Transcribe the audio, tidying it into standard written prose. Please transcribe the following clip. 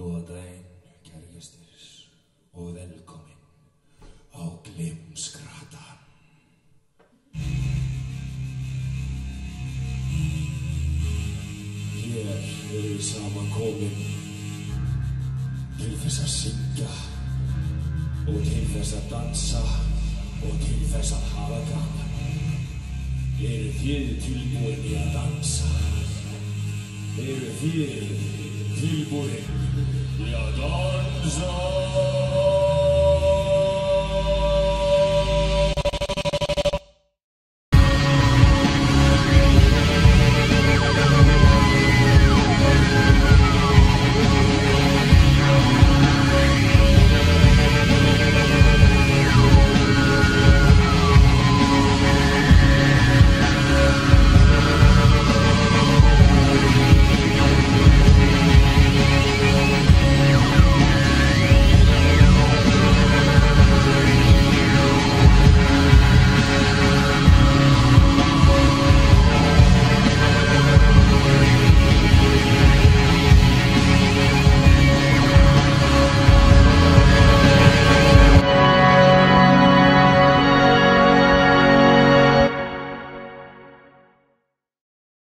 Góðan daginn, kæru gestir, og velkomin á Glymskrattinn. Hér erum við saman komin til þess að syngja og til þess að dansa og til þess að hafa gaman. Eru þið tilbúin í að dansa? Eru þið tilbúin? Ja, dann so.